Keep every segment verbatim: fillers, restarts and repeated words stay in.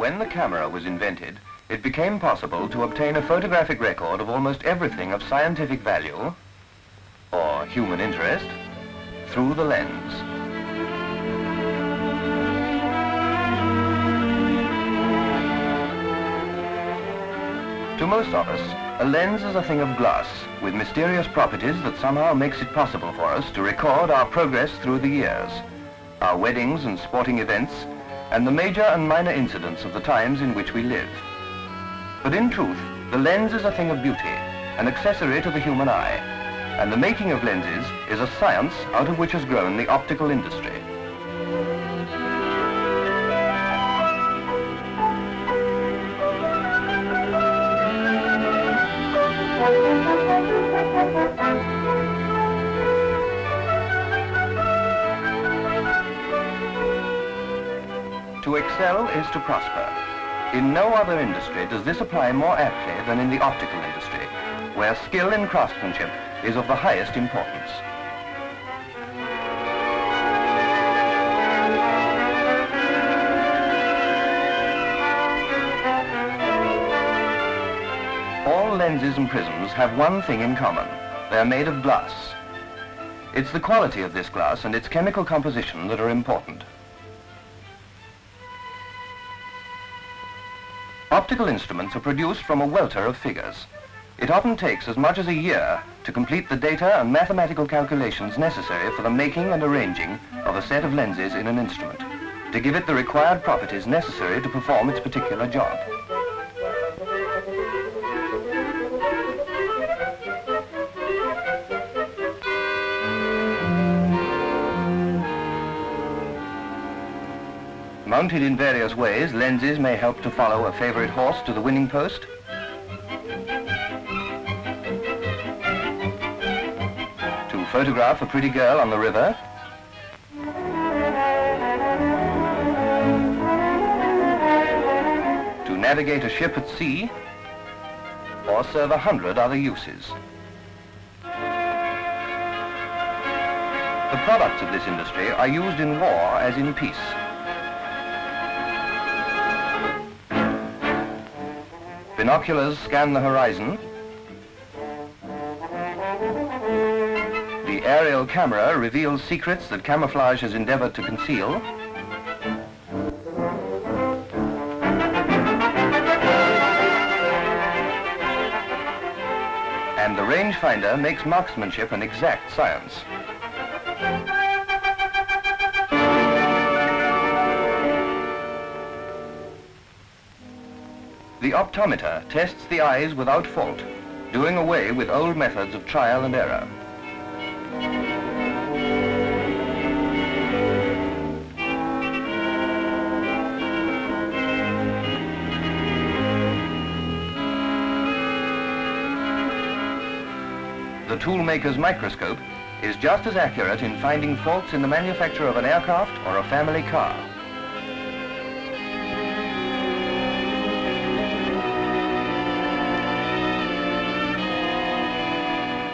When the camera was invented, it became possible to obtain a photographic record of almost everything of scientific value or human interest through the lens. To most of us, a lens is a thing of glass with mysterious properties that somehow makes it possible for us to record our progress through the years, our weddings and sporting events, and the major and minor incidents of the times in which we live. But in truth, the lens is a thing of beauty, an accessory to the human eye, and the making of lenses is a science out of which has grown the optical industry. To excel is to prosper. In no other industry does this apply more aptly than in the optical industry, where skill in craftsmanship is of the highest importance. All lenses and prisms have one thing in common. They're made of glass. It's the quality of this glass and its chemical composition that are important. Optical instruments are produced from a welter of figures. It often takes as much as a year to complete the data and mathematical calculations necessary for the making and arranging of a set of lenses in an instrument, to give it the required properties necessary to perform its particular job. Mounted in various ways, lenses may help to follow a favorite horse to the winning post. To photograph a pretty girl on the river. To navigate a ship at sea. Or serve a hundred other uses. The products of this industry are used in war as in peace. Binoculars scan the horizon. The aerial camera reveals secrets that camouflage has endeavored to conceal. And the rangefinder makes marksmanship an exact science. The optometer tests the eyes without fault, doing away with old methods of trial and error. The toolmaker's microscope is just as accurate in finding faults in the manufacture of an aircraft or a family car.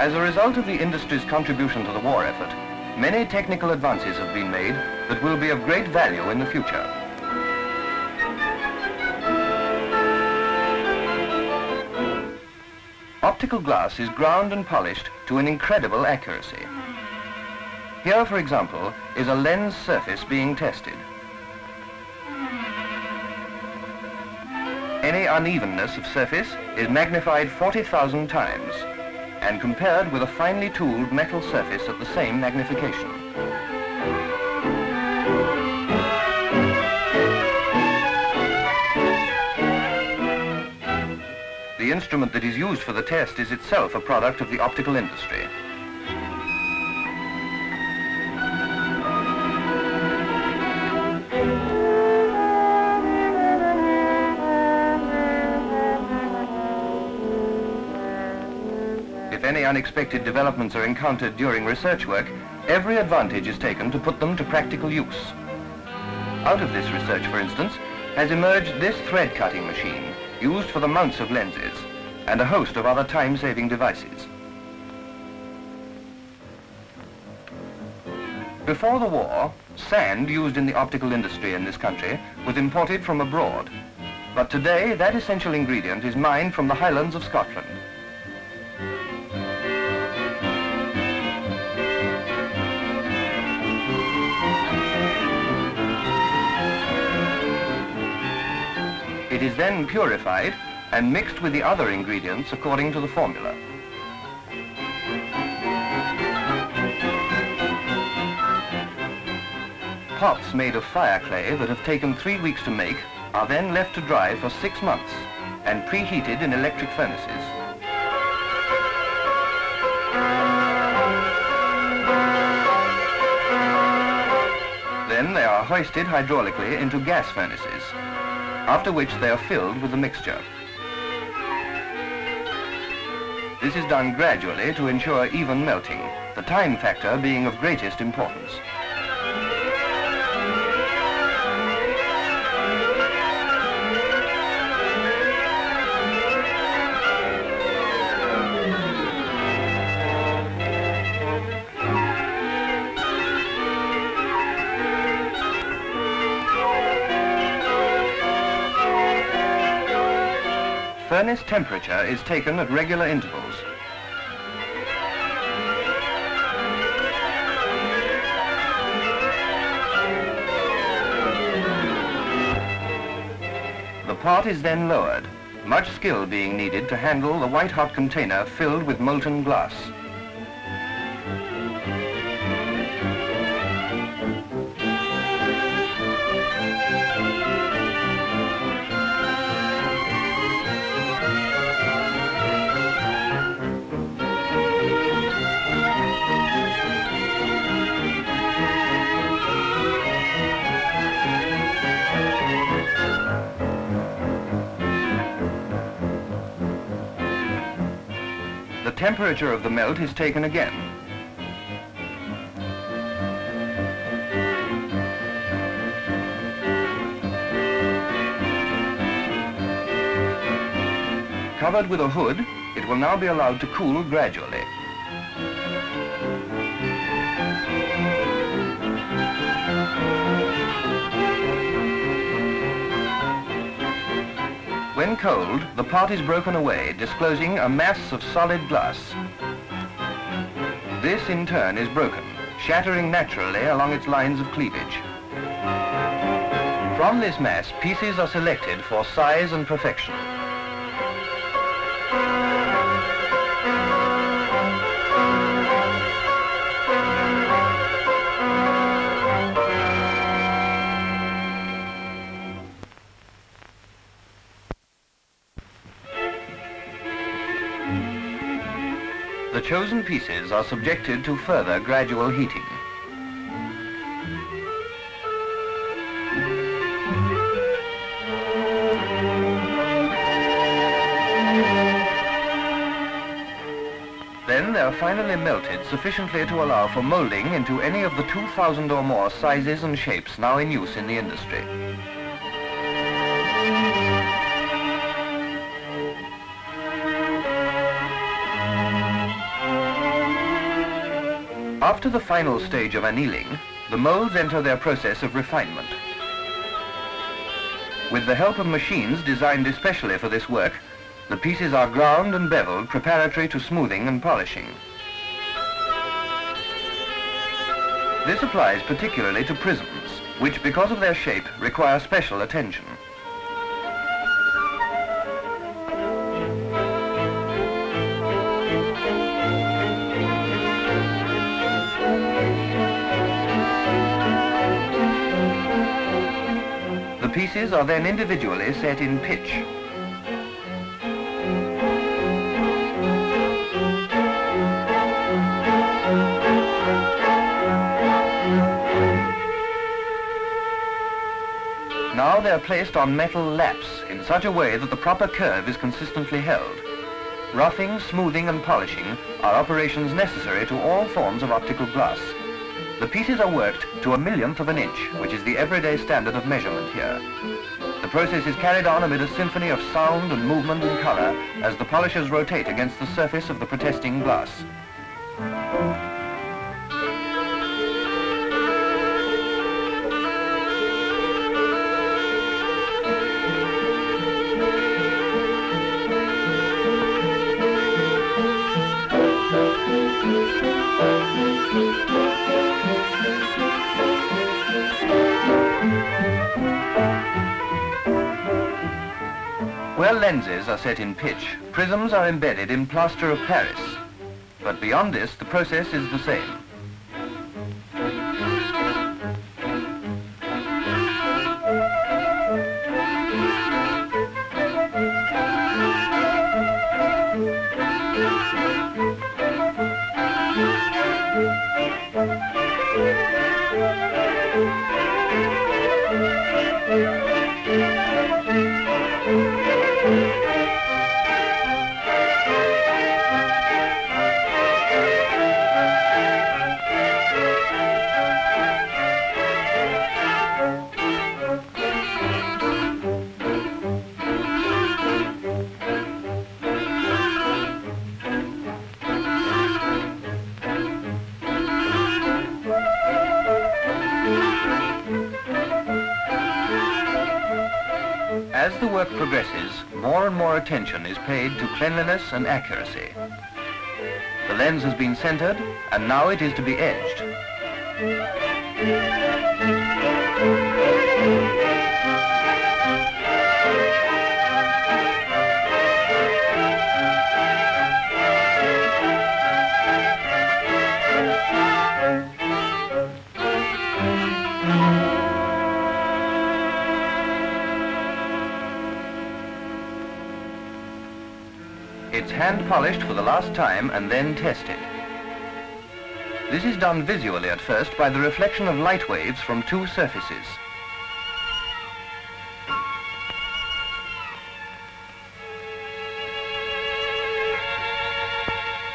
As a result of the industry's contribution to the war effort, many technical advances have been made that will be of great value in the future. Optical glass is ground and polished to an incredible accuracy. Here, for example, is a lens surface being tested. Any unevenness of surface is magnified forty thousand times and compared with a finely tooled metal surface at the same magnification. The instrument that is used for the test is itself a product of the optical industry. If any unexpected developments are encountered during research work, every advantage is taken to put them to practical use. Out of this research, for instance, has emerged this thread-cutting machine, used for the mounts of lenses, and a host of other time-saving devices. Before the war, sand used in the optical industry in this country was imported from abroad, But today, that essential ingredient is mined from the highlands of Scotland. It is then purified and mixed with the other ingredients according to the formula. Pots made of fire clay that have taken three weeks to make are then left to dry for six months and preheated in electric furnaces. Then they are hoisted hydraulically into gas furnaces, after which they are filled with the mixture. This is done gradually to ensure even melting, the time factor being of greatest importance. Furnace temperature is taken at regular intervals. The pot is then lowered, much skill being needed to handle the white-hot container filled with molten glass. The temperature of the melt is taken again. Covered with a hood, it will now be allowed to cool gradually. When cold, the pot is broken away, disclosing a mass of solid glass. This, in turn, is broken, shattering naturally along its lines of cleavage. From this mass, pieces are selected for size and perfection. The chosen pieces are subjected to further gradual heating. Then they are finally melted sufficiently to allow for molding into any of the two thousand or more sizes and shapes now in use in the industry. After the final stage of annealing, the molds enter their process of refinement. With the help of machines designed especially for this work, the pieces are ground and beveled preparatory to smoothing and polishing. This applies particularly to prisms, which because of their shape require special attention. The pieces are then individually set in pitch. Now they are placed on metal laps in such a way that the proper curve is consistently held. Roughing, smoothing and polishing are operations necessary to all forms of optical glass. The pieces are worked to a millionth of an inch, which is the everyday standard of measurement here. The process is carried on amid a symphony of sound and movement and color as the polishers rotate against the surface of the protesting glass. Where lenses are set in pitch, prisms are embedded in plaster of Paris. But beyond this, the process is the same. As the work progresses, more and more attention is paid to cleanliness and accuracy. The lens has been centered, and now it is to be edged. It's hand-polished for the last time and then tested. This is done visually at first by the reflection of light waves from two surfaces.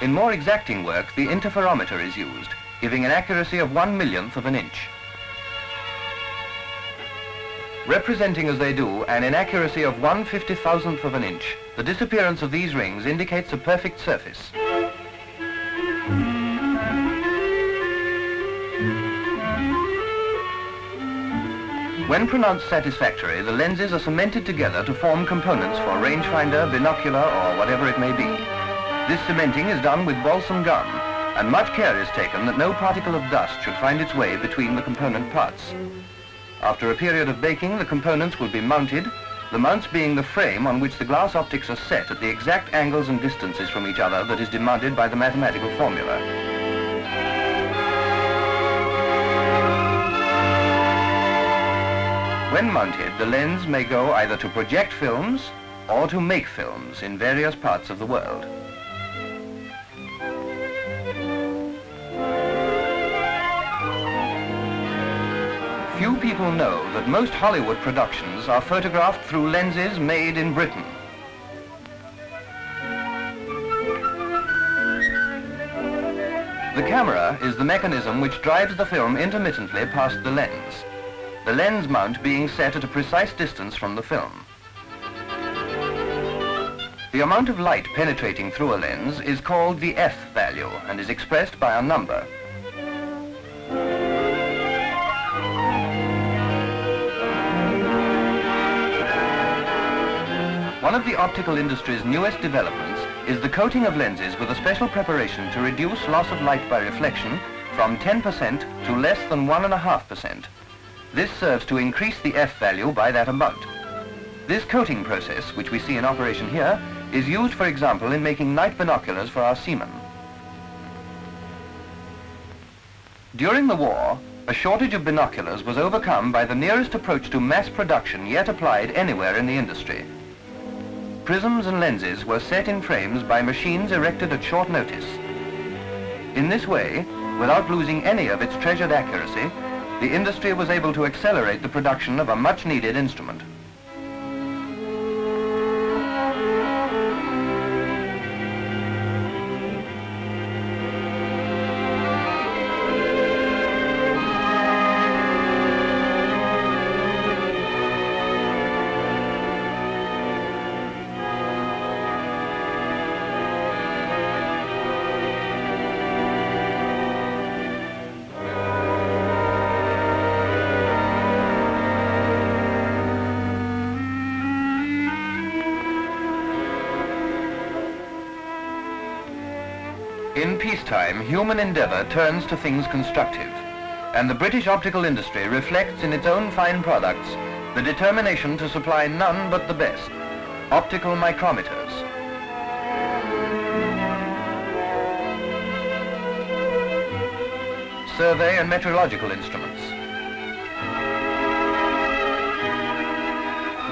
In more exacting work, the interferometer is used, giving an accuracy of one millionth of an inch. Representing as they do an inaccuracy of one fifty thousandth of an inch, the disappearance of these rings indicates a perfect surface. When pronounced satisfactory, the lenses are cemented together to form components for rangefinder, binocular, or whatever it may be. This cementing is done with balsam gum, and much care is taken that no particle of dust should find its way between the component parts. After a period of baking, the components will be mounted, the mounts being the frame on which the glass optics are set at the exact angles and distances from each other that is demanded by the mathematical formula. When mounted, the lens may go either to project films or to make films in various parts of the world. Few people know that most Hollywood productions are photographed through lenses made in Britain. The camera is the mechanism which drives the film intermittently past the lens, the lens mount being set at a precise distance from the film. The amount of light penetrating through a lens is called the F value and is expressed by a number. One of the optical industry's newest developments is the coating of lenses with a special preparation to reduce loss of light by reflection from ten percent to less than one point five percent. This serves to increase the F value by that amount. This coating process, which we see in operation here, is used, for example, in making night binoculars for our seamen. During the war, a shortage of binoculars was overcome by the nearest approach to mass production yet applied anywhere in the industry. Prisms and lenses were set in frames by machines erected at short notice. In this way, without losing any of its treasured accuracy, the industry was able to accelerate the production of a much-needed instrument. In peacetime, human endeavour turns to things constructive, and the British optical industry reflects in its own fine products the determination to supply none but the best, optical micrometers. Survey and meteorological instruments.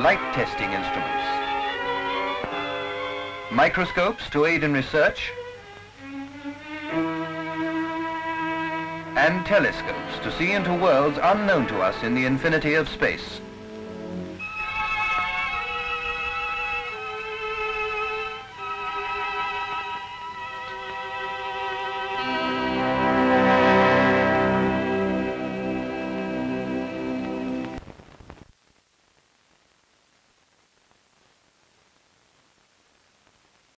Light testing instruments. Microscopes to aid in research. And telescopes to see into worlds unknown to us in the infinity of space.